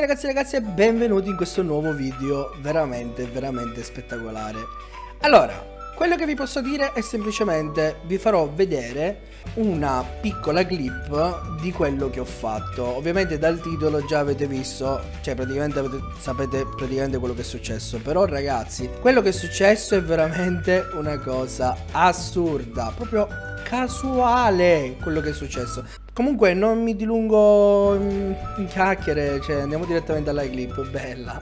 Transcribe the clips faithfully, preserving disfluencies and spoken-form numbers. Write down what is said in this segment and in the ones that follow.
E ragazzi ragazzi e benvenuti in questo nuovo video veramente veramente spettacolare. Allora, quello che vi posso dire è semplicemente vi farò vedere una piccola clip di quello che ho fatto. Ovviamente dal titolo già avete visto, cioè praticamente avete, sapete praticamente quello che è successo. Però ragazzi, quello che è successo è veramente una cosa assurda, proprio casuale quello che è successo. Comunque non mi dilungo in chiacchiere, cioè andiamo direttamente alla clip, bella.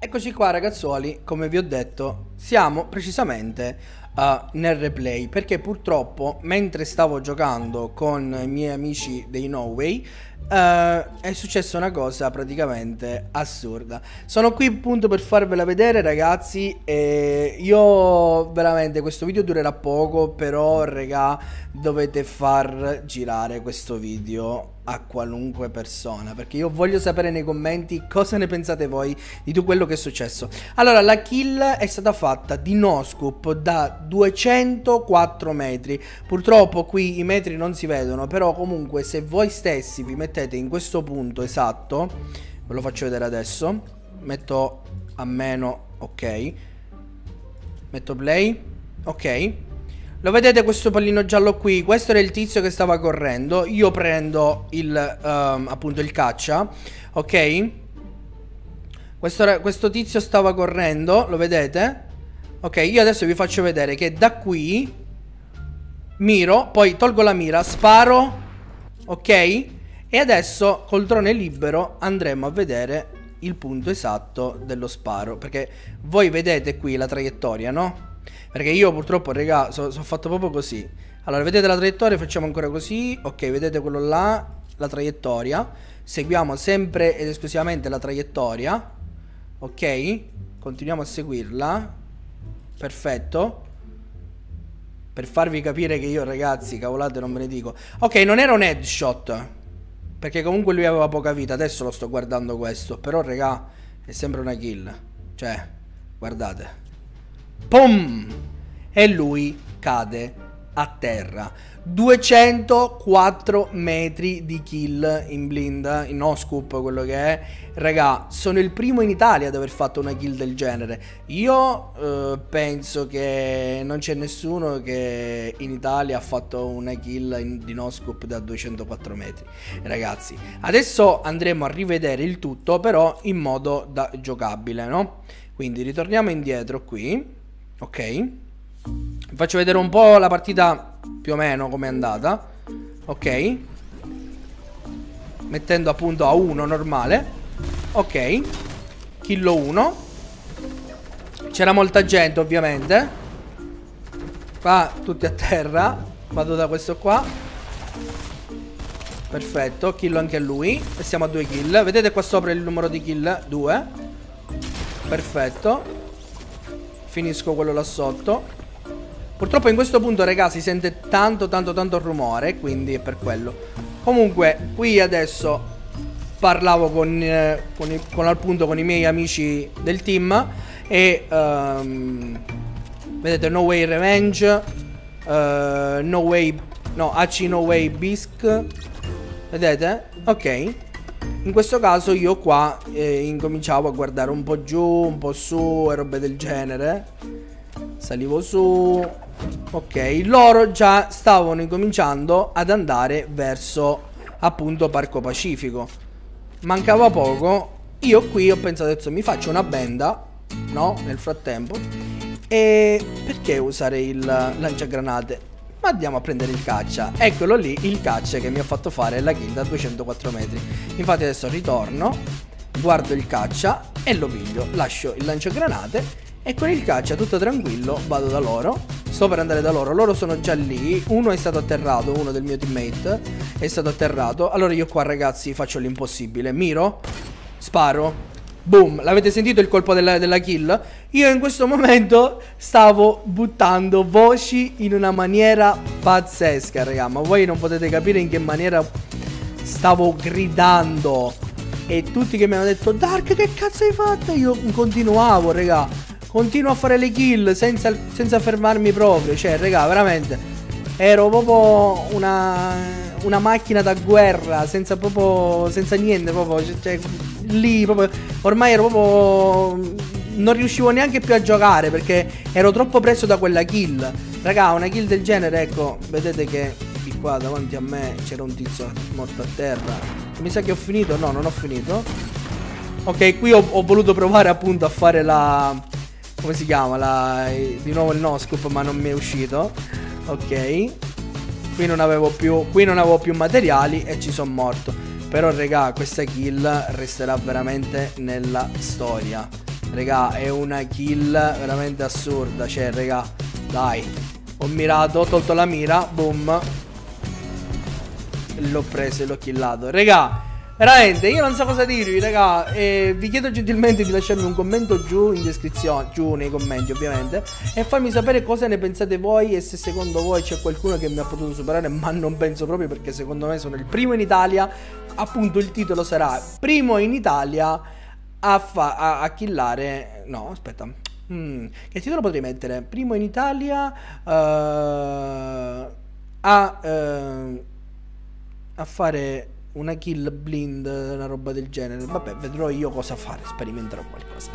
Eccoci qua ragazzuoli, come vi ho detto, siamo precisamente Uh, nel replay, perché purtroppo mentre stavo giocando con i miei amici dei No Way uh, è successa una cosa praticamente assurda. Sono qui appunto per farvela vedere ragazzi, e io veramente questo video durerà poco, però regà dovete far girare questo video a qualunque persona, perché io voglio sapere nei commenti cosa ne pensate voi di tutto quello che è successo. Allora, la kill è stata fatta di no scoop da duecentoquattro metri. Purtroppo qui i metri non si vedono, però comunque se voi stessi vi mettete in questo punto esatto, ve lo faccio vedere adesso, metto a meno, ok, metto play, ok. Lo vedete questo pallino giallo qui? Questo era il tizio che stava correndo. Io prendo il um, appunto il caccia, ok? Questo, era, questo tizio stava correndo, lo vedete? Ok, io adesso vi faccio vedere che da qui miro, poi tolgo la mira, sparo, ok? E adesso col drone libero andremo a vedere il punto esatto dello sparo, perché voi vedete qui la traiettoria, no? Perché io purtroppo, raga, sono so fatto proprio così. Allora, vedete la traiettoria, facciamo ancora così. Ok, vedete quello là, la traiettoria. Seguiamo sempre ed esclusivamente la traiettoria. Ok, continuiamo a seguirla. Perfetto. Per farvi capire che io, ragazzi, cavolate non ve ne dico. Ok, non era un headshot, perché comunque lui aveva poca vita. Adesso lo sto guardando questo, però, raga, è sempre una kill. Cioè, guardate. Pum! E lui cade a terra. duecentoquattro metri di kill in blind, in no scoop, quello che è. Raga, sono il primo in Italia ad aver fatto una kill del genere. Io eh, penso che non c'è nessuno che in Italia ha fatto una kill in, di no scoop da duecentoquattro metri. Ragazzi, adesso andremo a rivedere il tutto, però in modo da giocabile, no? Quindi ritorniamo indietro qui. Ok, vi faccio vedere un po' la partita più o meno come è andata. Ok, mettendo appunto a uno normale. Ok, killo uno. C'era molta gente ovviamente. Qua tutti a terra. Vado da questo qua. Perfetto, killo anche lui. E siamo a due kill. Vedete qua sopra il numero di kill? due. Perfetto. Finisco quello là sotto. Purtroppo in questo punto raga si sente tanto tanto tanto rumore, quindi è per quello. Comunque qui adesso parlavo con, eh, con, i, con appunto con i miei amici del team. E um, vedete No Way Revenge, uh, No Way, no, A C No Way Blick. Vedete? Ok. In questo caso io qua eh, incominciavo a guardare un po' giù, un po' su e robe del genere. Salivo su. Ok, loro già stavano incominciando ad andare verso appunto Parco Pacifico. Mancava poco. Io qui ho pensato adesso mi faccio una benda, no? Nel frattempo. E perché usare il lanciagranate? Ma andiamo a prendere il caccia. Eccolo lì il caccia che mi ha fatto fare la kill da duecentoquattro metri. Infatti adesso ritorno, guardo il caccia e lo piglio. Lascio il lanciagranate e con il caccia tutto tranquillo vado da loro. Sto per andare da loro, loro sono già lì. Uno è stato atterrato, uno del mio teammate è stato atterrato. Allora io qua ragazzi faccio l'impossibile. Miro, sparo. Boom, l'avete sentito il colpo della, della kill? Io in questo momento stavo buttando voci in una maniera pazzesca, raga. Ma voi non potete capire in che maniera stavo gridando. e tutti che mi hanno detto Dark che cazzo hai fatto, io continuavo raga, continuo a fare le kill senza, senza fermarmi proprio, cioè raga veramente ero proprio una una macchina da guerra senza proprio, senza niente proprio, cioè lì proprio ormai ero proprio, non riuscivo neanche più a giocare perché ero troppo preso da quella kill. Raga, una kill del genere, ecco, vedete che di qua davanti a me c'era un tizio morto a terra. Mi sa che ho finito, no, non ho finito. Ok, qui ho, ho voluto provare appunto a fare la... come si chiama? La... di nuovo il no scoop, ma non mi è uscito. Ok, qui non avevo più, qui non avevo più materiali e ci sono morto. Però raga, questa kill resterà veramente nella storia. Raga, è una kill veramente assurda, cioè raga, dai, ho mirato, ho tolto la mira, boom, l'ho preso e l'ho killato. Raga, veramente, io non so cosa dirvi, raga, e vi chiedo gentilmente di lasciarmi un commento giù in descrizione, giù nei commenti ovviamente, e farmi sapere cosa ne pensate voi e se secondo voi c'è qualcuno che mi ha potuto superare, ma non penso proprio perché secondo me sono il primo in Italia, appunto il titolo sarà Primo in Italia... A, fa a, a killare. No, aspetta. Mm, che titolo potrei mettere? Primo in Italia. Uh, a, uh, a fare una kill blind. Una roba del genere. Vabbè, vedrò io cosa fare. Sperimenterò qualcosa.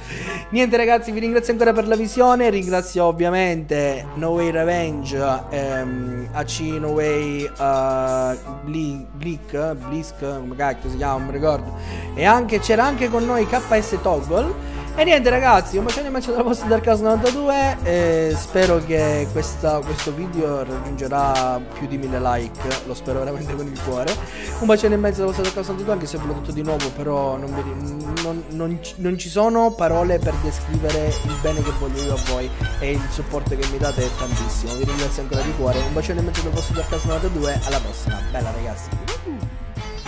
Niente, ragazzi, vi ringrazio ancora per la visione. Ringrazio ovviamente No Way Revenge. Ehm, A C No Way uh, Blick. Blick, Blisk, come cacchio si chiama, non mi ricordo. E anche c'era anche con noi K S Toggle. E niente ragazzi, un bacione e macio dalla vostra Darkhouse novantadue. E spero che questa, questo video raggiungerà più di mille like. Lo spero veramente con il cuore. Un bacione e mezzo dalla vostra Darkhouse novantadue. Anche se ve l'ho detto di nuovo, però non, vi, non, non, non ci sono parole per descrivere il bene che voglio io a voi. E il supporto che mi date è tantissimo. Vi ringrazio ancora di cuore. Un bacione e mezzo dalla vostra Darkhouse novantadue. Alla prossima, bella ragazzi.